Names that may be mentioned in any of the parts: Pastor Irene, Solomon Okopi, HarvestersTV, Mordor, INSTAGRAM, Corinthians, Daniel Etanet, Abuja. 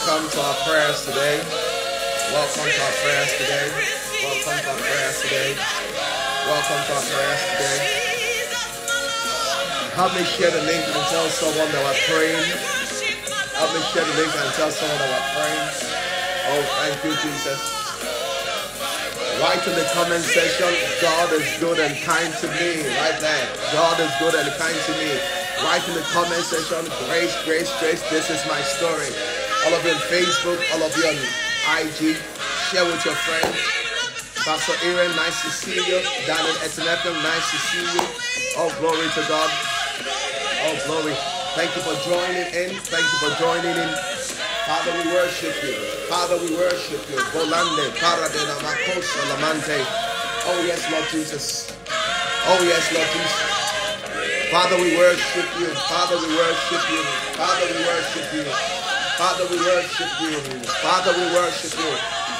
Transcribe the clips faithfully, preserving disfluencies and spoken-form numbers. Welcome to our prayers today. Welcome to our prayers today. Welcome to our prayers today. Welcome to our prayers today. Help me share the link and tell someone that we're praying. Help me share the link and tell someone that we're praying. Oh, thank you, Jesus. Write in the comment section, God is good and kind to me. Right there. God is good and kind to me. Write in the comment section, grace, grace, grace, this is my story. All of you on Facebook, all of you on I G, share with your friends. Pastor Irene, nice to see you. Daniel Etanet, nice to see you. All glory to God. All glory. Thank you for joining in. Thank you for joining in. Father, we worship you. Father, we worship you. Volande, paradena, makosa, lamante. Oh, yes, Lord Jesus. Oh, yes, Lord Jesus. Father, we worship you. Father, we worship you. Father, we worship you. Father, we worship you. Father, we worship you.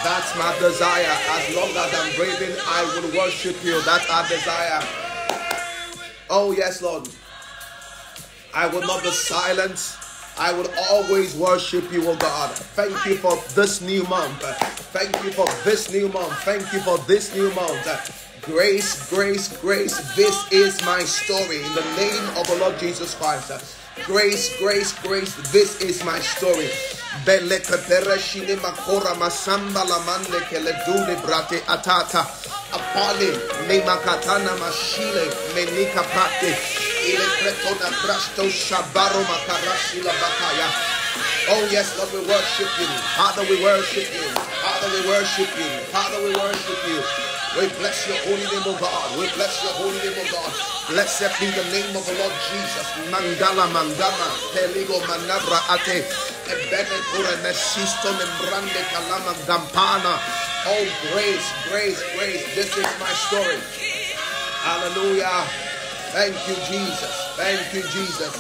That's my desire. As long as I'm breathing, I will worship you. That's our desire. Oh, yes, Lord. I will not be silent. I will always worship you, oh God. Thank you for this new month. Thank you for this new month. Thank you for this new month. Grace, grace, grace, this is my story in the name of the Lord Jesus Christ. Grace, grace, grace, this is my story. Oh yes, Lord, we worship you. Father, we worship you. Father, we worship you. Father, we worship you. We bless your holy name, O God. We bless your holy name, O God. Blessed be the name of the Lord Jesus. Mandala mandama, peligo manabra ate, ebene kure mesisto membrande kalama dampana. Oh, grace, grace, grace. This is my story. Hallelujah. Thank you, Jesus. Thank you, Jesus.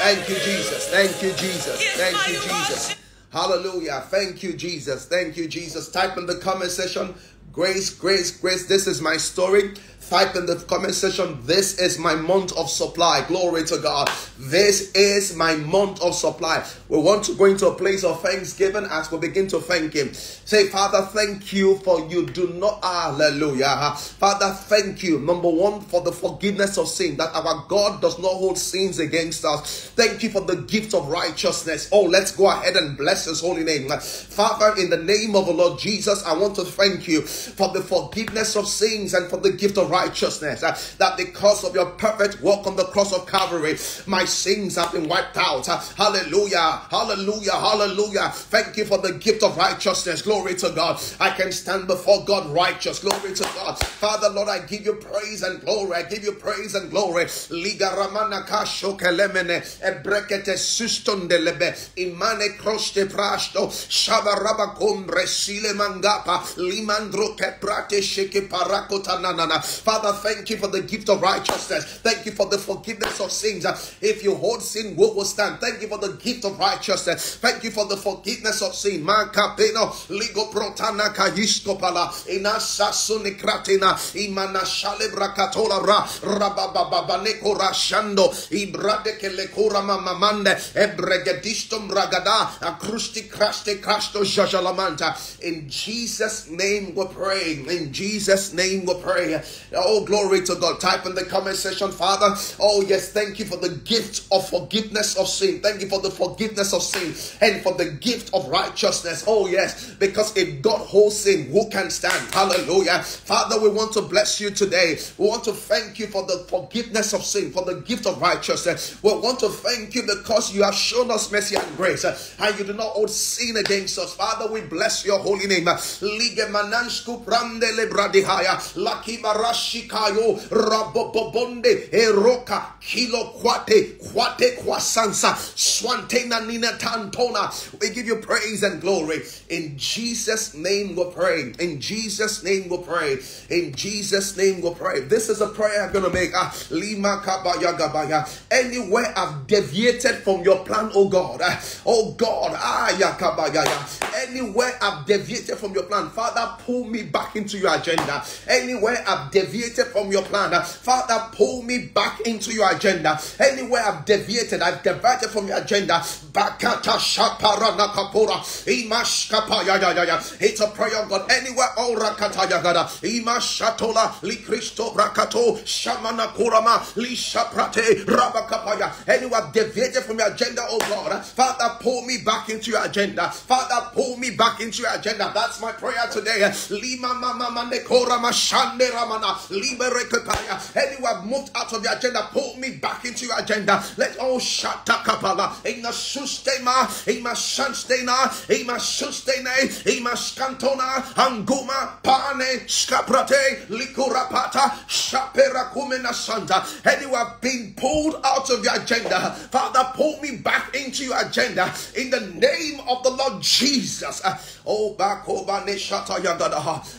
Thank you, Jesus. Thank you, Jesus. Thank you, Jesus. Hallelujah. Thank you, Jesus. Thank you, Jesus. Type in the comment section, grace, grace, grace. This is my story. Type in the comment section, this is my month of supply. Glory to God. This is my month of supply. We want to go into a place of thanksgiving as we begin to thank him. Say, Father, thank you for you do not. Hallelujah. Father, thank you. Number one, for the forgiveness of sin, that our God does not hold sins against us. Thank you for the gift of righteousness. Oh, let's go ahead and bless his holy name. Father, in the name of the Lord Jesus, I want to thank you for the forgiveness of sins and for the gift of righteousness, uh, that because of your perfect work on the cross of Calvary, my sins have been wiped out. Uh, hallelujah, hallelujah, hallelujah. Thank you for the gift of righteousness. Glory to God. I can stand before God righteous. Glory to God. Father, Lord, I give you praise and glory. I give you praise and glory. Liga ramana kasho kelemene ebrekete suston delebe imane kroste prasto shabaraba kombre sile mangapa limandro keprate sheke parakota nanana. Father, thank you for the gift of righteousness. Thank you for the forgiveness of sins. If you hold sin, woe will stand. Thank you for the gift of righteousness. Thank you for the forgiveness of sin. In Jesus' name we pray. In Jesus' name we pray. Oh, glory to God. Type in the comment section, Father. Oh, yes, thank you for the gift of forgiveness of sin. Thank you for the forgiveness of sin and for the gift of righteousness. Oh, yes, because if God holds sin, who can stand? Hallelujah. Father, we want to bless you today. We want to thank you for the forgiveness of sin, for the gift of righteousness. We want to thank you because you have shown us mercy and grace, and you do not hold sin against us. Father, we bless your holy name. Shikayo rabobonde eroka kilo kwate kwate kwasansa swantena nina tantona. We give you praise and glory. In Jesus' name we pray. In Jesus' name we pray. In Jesus' name we pray. This is a prayer I'm gonna make. Lima kabaya gabaya. Anywhere I've deviated from your plan, oh God. Oh God, ayakabaya. Anywhere I've deviated from your plan, Father, pull me back into your agenda. Anywhere I've deviated from your plan, Father, pull me back into your agenda. Anywhere I've deviated, I've diverted from your agenda. It's a prayer of God. Anywhere, oh Rakatayagada, Imashatola, Li Christo Rakato, Shamana Kurama, Li Shaprate, Rabakapaya. Anywhere I've deviated from your agenda, oh God, Father, pull me back into your agenda. Father, pull me back into your agenda. That's my prayer today. Lima mama mane kora mashande ramana libere kapaya. Anyone moved out of your agenda, pull me back into your agenda. Let all shatta kapala in the sustema, in my sunstena, in my sustene, in my scantona, anguma pane scaprate likurapata shapera kumena santa. Anyone being pulled out of your agenda, Father, pull me back into your agenda in the name of the Lord Jesus. Oh,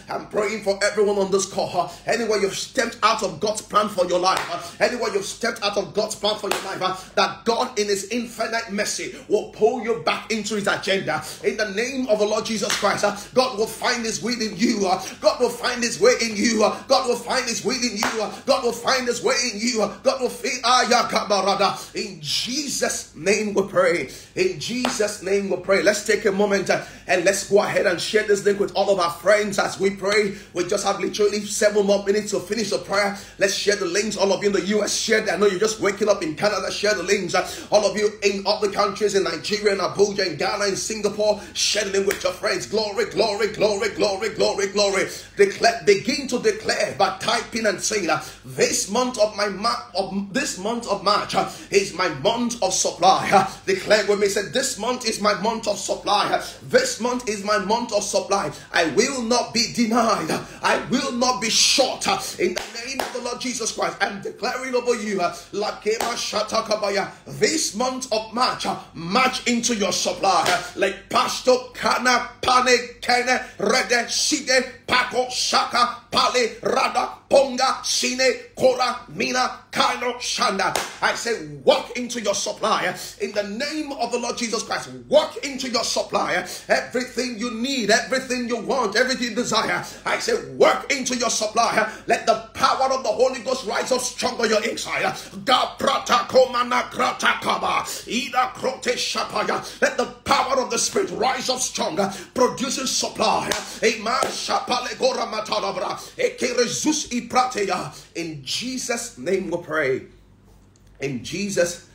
I'm praying for everyone on this call. Anywhere you've stepped out of God's plan for your life, anywhere you've stepped out of God's plan for your life, that God in his infinite mercy will pull you back into his agenda. In the name of the Lord Jesus Christ, God will find his way in you. God will find his way in you. God will find his way in you. God will find his way in you. God will find in Jesus' name we pray. In Jesus' name we pray. Let's take a moment and let's go ahead and share this link with all of our friends as we pray. We just have literally seven more minutes to finish the prayer. Let's share the links. All of you in the U S, share that. I know you're just waking up in Canada, share the links. All of you in other countries, in Nigeria, in Abuja, in Ghana, in Singapore, share the link with your friends. Glory, glory, glory, glory, glory, glory. Declare, begin to declare by typing and saying that this month of my of this month of March is my month of supply. Declare with me, said this month is my month of supply. This month is my month of supply. I will not be denied. I will not be short. In the name of the Lord Jesus Christ, I'm declaring over you, this month of March, march into your supply. Like Pastor Kana Pane Kene Rede Shide Paco Shaka Pale Rada Ponga Sine Kora Mina Kano Shanda. I say, walk into your supply. In the name of the Lord Jesus Christ, walk into your supply. Everything you need, everything you want, everything you desire, I say, walk into your supply. Let the power of the Holy Ghost rise up strong on your inside. Let the power of the Spirit rise up stronger, producing supply. In Jesus' name we pray. In Jesus'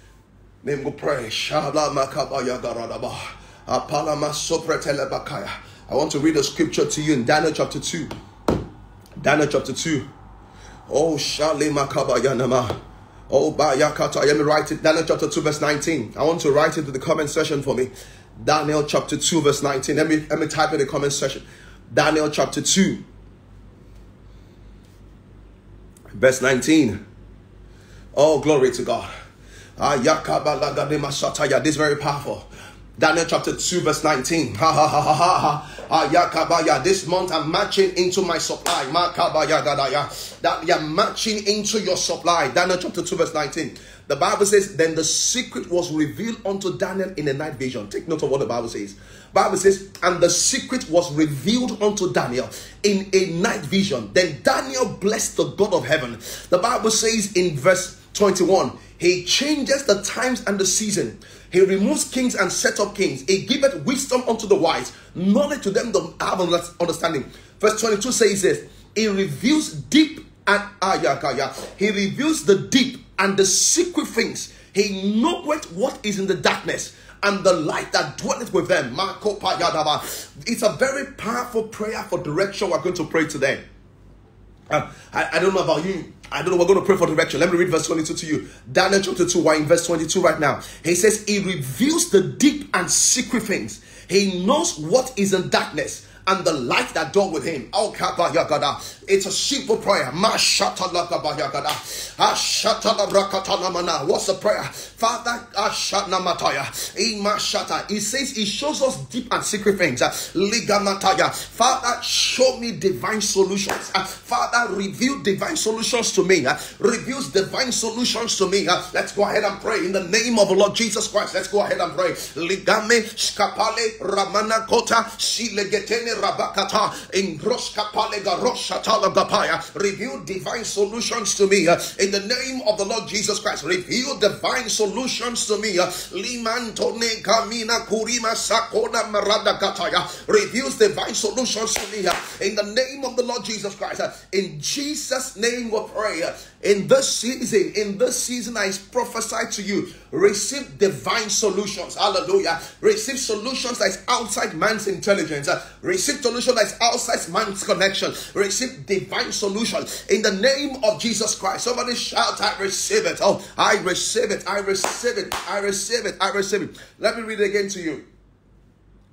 name we pray. I want to read a scripture to you in Daniel chapter two. Daniel chapter two. Oh, Shalima Kabayanama. Oh, Bayakata. Let me write it. Daniel chapter two, verse nineteen. I want to write it in the comment section for me. Daniel chapter two, verse nineteen. Let me, let me type in the comment section. Daniel chapter two, verse nineteen. Oh, glory to God. This is very powerful. Daniel chapter two, verse nineteen. Ha ha ha ha ha. This month I'm marching into my supply. That you're marching into your supply. Daniel chapter two, verse nineteen. The Bible says, then the secret was revealed unto Daniel in a night vision. Take note of what the Bible says. Bible says, and the secret was revealed unto Daniel in a night vision. Then Daniel blessed the God of heaven. The Bible says in verse twenty-one, he changes the times and the season. He removes kings and set up kings. He giveth wisdom unto the wise, knowledge to them that have understanding. Verse twenty-two says this, he reveals deep and ayakaya. He reveals the deep and the secret things. He knoweth what is in the darkness, and the light that dwelleth with them. It's a very powerful prayer for direction we're going to pray today. Uh, I, I don't know about you. I don't know. We're going to pray for direction. Let me read verse twenty-two to you. Daniel chapter two. We're in verse twenty-two right now. He says, he reveals the deep and secret things. He knows what is in darkness, and the light that dawned with him. It's a simple prayer. What's the prayer? Father, he says he shows us deep and secret things. Father, show me divine solutions. Father, reveal divine solutions to me. Reveals divine solutions to me. Let's go ahead and pray in the name of the Lord Jesus Christ. Let's go ahead and pray. Ligame skapale ramana kota silegetene rabakata in roskapale garoshatala gapaya. Reveal divine solutions to me in the name of the Lord Jesus Christ. Reveal divine solutions to me. Limantone kamina kurima sakona marada kataya. Reveals divine solutions to me in the name of the Lord Jesus Christ. In Jesus' name we pray. In this season, in this season, I prophesy to you, receive divine solutions. Hallelujah. Receive solutions that is outside man's intelligence. Receive solution that is outside man's connection. Receive divine solution in the name of Jesus Christ. Somebody shout, I receive it. Oh, I receive it. I receive it. I receive it. I receive it. Let me read it again to you.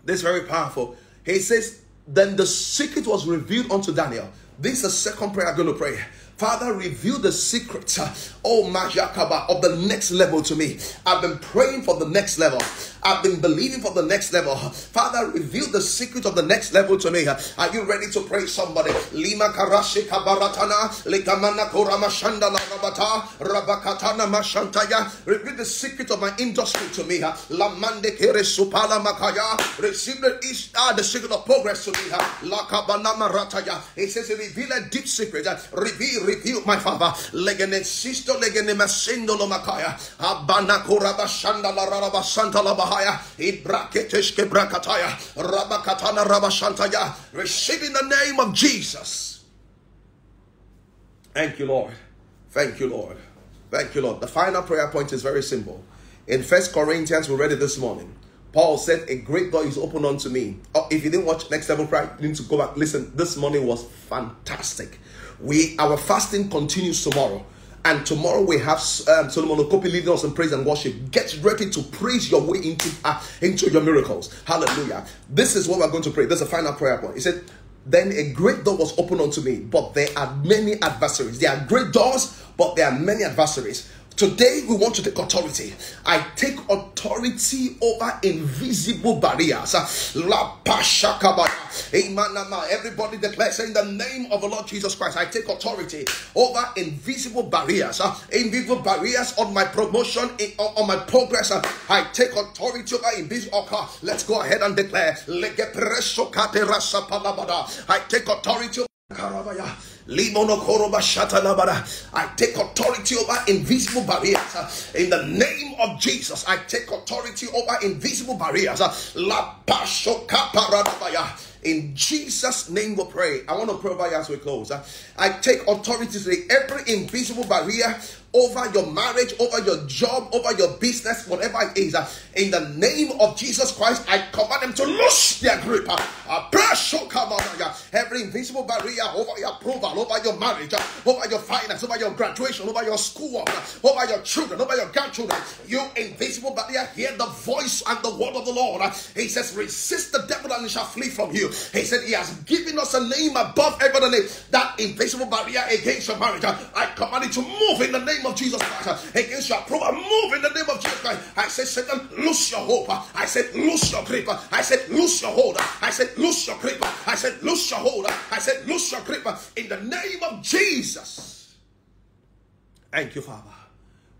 This is very powerful. He says, then the secret was revealed unto Daniel. This is the second prayer I'm going to pray. Father, reveal the secrets, oh Majakaba, of the next level to me. I've been praying for the next level. I've been believing for the next level. Father, reveal the secret of the next level to me. Are you ready to pray, somebody? Lima karashi kabaratana, likamana koramashanda labata, rabakatana mashantaya. Reveal the secret of my industry to me. Lamande kere supala makaya. Receive the secret of progress to me. Lakabana marataya. It says, reveal a deep secret. Reveal. Reveal, my father. Legene sister, legene masendo lo makaya. Abana koraba shanda la raba santa la bahaya. Ibraketesh kebrakataya. Rabakatana raba shantaya. Receive in the name of Jesus. Thank you, Lord. Thank you, Lord. Thank you, Lord. The final prayer point is very simple. In First Corinthians, we read it this morning. Paul said, a great door is open unto me. Oh, if you didn't watch Next Level Prayer, you need to go back. Listen, this morning was fantastic. We our fasting continues tomorrow, and tomorrow we have um, Solomon Okopi leading us in praise and worship. Get ready to praise your way into uh, into your miracles. Hallelujah! This is what we're going to pray. This is a final prayer point. He said, "Then a great door was opened unto me, but there are many adversaries. There are great doors, but there are many adversaries." Today, we want to take authority. I take authority over invisible barriers. Everybody declares in the name of the Lord Jesus Christ, I take authority over invisible barriers. Invisible barriers on my promotion, on my progress. I take authority over invisible. Let's go ahead and declare. I take authority over. I take authority over invisible barriers. In the name of Jesus, I take authority over invisible barriers. In Jesus' name we pray. I want to pray over you as we close. I take authority today. Every invisible barrier over your marriage, over your job, over your business, whatever it is. In the name of Jesus Christ, I command them to loose their grip. Every invisible barrier over your approval, over your marriage, over your finance, over your graduation, over your schoolwork, over your children, over your grandchildren. You invisible barrier, hear the voice and the word of the Lord. He says, resist the devil and he shall flee from you. He said, he has given us a name above every other name. That invisible barrier against your marriage, I command it to move in the name of Jesus Christ. Against your approval, move in the name of Jesus Christ. I said, Satan, loose your hope. I said, loose your grip. I said, loose your hold. I said, loose your grip. I said, loose your hold. I said, loose your grip. In the name of Jesus. Thank you, Father.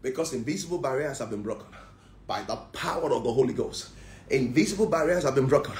Because invisible barriers have been broken by the power of the Holy Ghost. Invisible barriers have been broken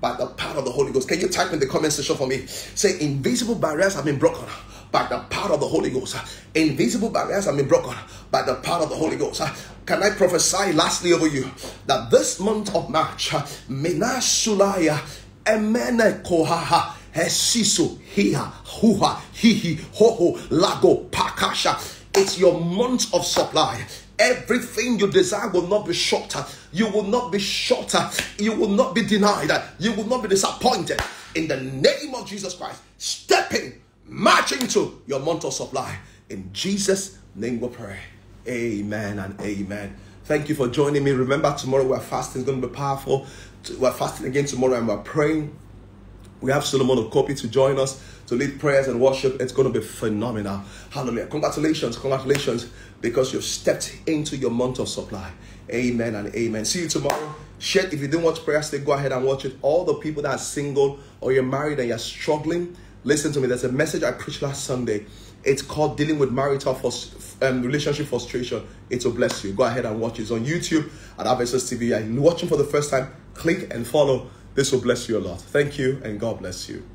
by the power of the Holy Ghost. Can you type in the comment section for me? Say, invisible barriers have been broken by the power of the Holy Ghost. Invisible barriers have been broken by the power of the Holy Ghost. Can I prophesy lastly over you that this month of March, Menasulaya Emene Kohaha Hesisu Hiha Huha Hihi Hoho Lago Pakasha. It's your month of supply. Everything you desire will not be short. You will not be short. You will not be denied. You will not be disappointed. In the name of Jesus Christ, step in, march into your month of supply. In Jesus' name we pray. Amen and amen. Thank you for joining me. Remember, tomorrow we're fasting. It's going to be powerful. We're fasting again tomorrow and we're praying. We have Solomon Okopi to join us to lead prayers and worship. It's going to be phenomenal. Hallelujah. Congratulations, congratulations, because you've stepped into your month of supply. Amen and amen. See you tomorrow. Share. If you didn't watch prayer today, go ahead and watch it. All the people that are single or you're married and you're struggling, listen to me. There's a message I preached last Sunday. It's called Dealing with Marital Frust um, Relationship Frustration. It will bless you. Go ahead and watch it. It's on YouTube at HarvestersTV. And watching for the first time, click and follow. This will bless you a lot. Thank you and God bless you.